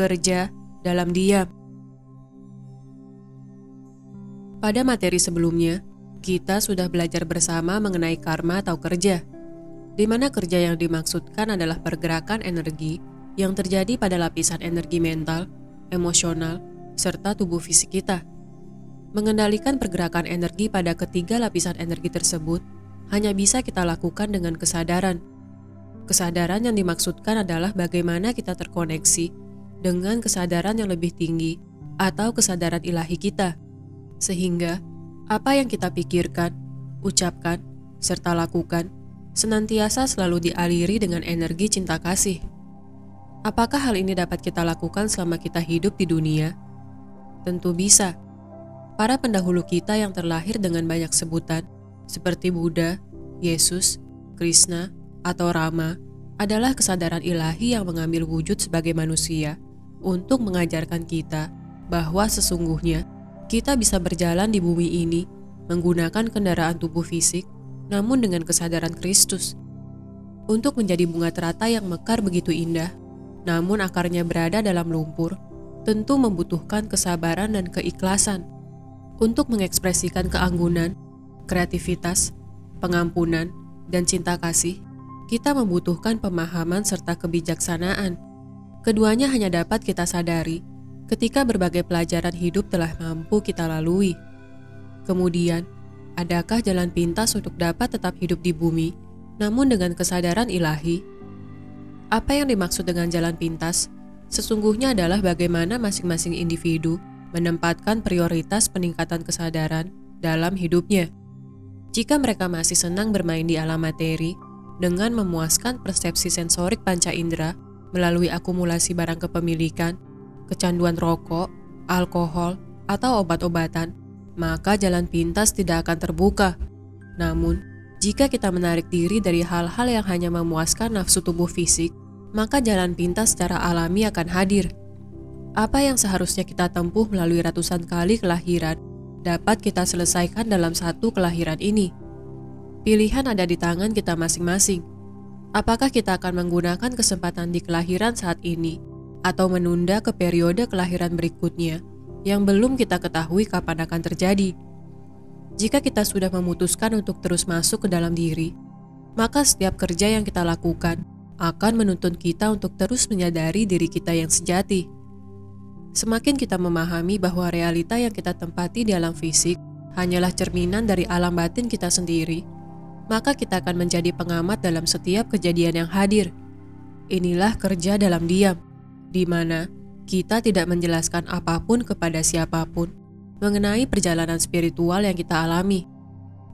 bekerja dalam diam. Pada materi sebelumnya, kita sudah belajar bersama mengenai karma atau kerja, di mana kerja yang dimaksudkan adalah pergerakan energi yang terjadi pada lapisan energi mental, emosional, serta tubuh fisik kita. Mengendalikan pergerakan energi pada ketiga lapisan energi tersebut hanya bisa kita lakukan dengan kesadaran. Kesadaran yang dimaksudkan adalah bagaimana kita terkoneksi dengan kesadaran yang lebih tinggi atau kesadaran ilahi kita, sehingga apa yang kita pikirkan, ucapkan, serta lakukan senantiasa selalu dialiri dengan energi cinta kasih. Apakah hal ini dapat kita lakukan selama kita hidup di dunia? Tentu bisa. Para pendahulu kita yang terlahir dengan banyak sebutan, seperti Buddha, Yesus, Krishna, atau Rama, adalah kesadaran ilahi yang mengambil wujud sebagai manusia untuk mengajarkan kita bahwa sesungguhnya kita bisa berjalan di bumi ini menggunakan kendaraan tubuh fisik, namun dengan kesadaran Kristus. Untuk menjadi bunga teratai yang mekar begitu indah, namun akarnya berada dalam lumpur, tentu membutuhkan kesabaran dan keikhlasan. Untuk mengekspresikan keanggunan, kreativitas, pengampunan, dan cinta kasih, kita membutuhkan pemahaman serta kebijaksanaan. Keduanya hanya dapat kita sadari ketika berbagai pelajaran hidup telah mampu kita lalui. Kemudian, adakah jalan pintas untuk dapat tetap hidup di bumi, namun dengan kesadaran ilahi? Apa yang dimaksud dengan jalan pintas sesungguhnya adalah bagaimana masing-masing individu menempatkan prioritas peningkatan kesadaran dalam hidupnya. Jika mereka masih senang bermain di alam materi dengan memuaskan persepsi sensorik panca indera melalui akumulasi barang kepemilikan, kecanduan rokok, alkohol, atau obat-obatan, maka jalan pintas tidak akan terbuka. Namun, jika kita menarik diri dari hal-hal yang hanya memuaskan nafsu tubuh fisik, maka jalan pintas secara alami akan hadir. Apa yang seharusnya kita tempuh melalui ratusan kali kelahiran, dapat kita selesaikan dalam satu kelahiran ini. Pilihan ada di tangan kita masing-masing. Apakah kita akan menggunakan kesempatan di kelahiran saat ini, atau menunda ke periode kelahiran berikutnya yang belum kita ketahui kapan akan terjadi? Jika kita sudah memutuskan untuk terus masuk ke dalam diri, maka setiap kerja yang kita lakukan akan menuntun kita untuk terus menyadari diri kita yang sejati. Semakin kita memahami bahwa realita yang kita tempati di alam fisik hanyalah cerminan dari alam batin kita sendiri, maka kita akan menjadi pengamat dalam setiap kejadian yang hadir. Inilah kerja dalam diam, di mana kita tidak menjelaskan apapun kepada siapapun mengenai perjalanan spiritual yang kita alami.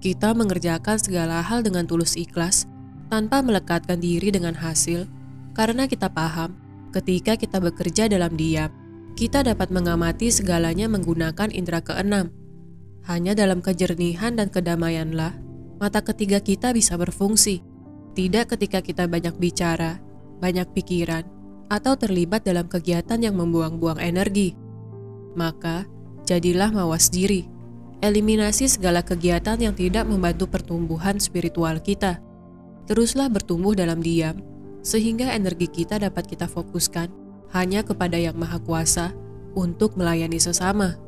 Kita mengerjakan segala hal dengan tulus ikhlas tanpa melekatkan diri dengan hasil, karena kita paham ketika kita bekerja dalam diam, kita dapat mengamati segalanya menggunakan indera keenam. Hanya dalam kejernihan dan kedamaianlah mata ketiga kita bisa berfungsi, tidak ketika kita banyak bicara, banyak pikiran, atau terlibat dalam kegiatan yang membuang-buang energi. Maka, jadilah mawas diri. Eliminasi segala kegiatan yang tidak membantu pertumbuhan spiritual kita. Teruslah bertumbuh dalam diam, sehingga energi kita dapat kita fokuskan hanya kepada Yang Maha Kuasa untuk melayani sesama.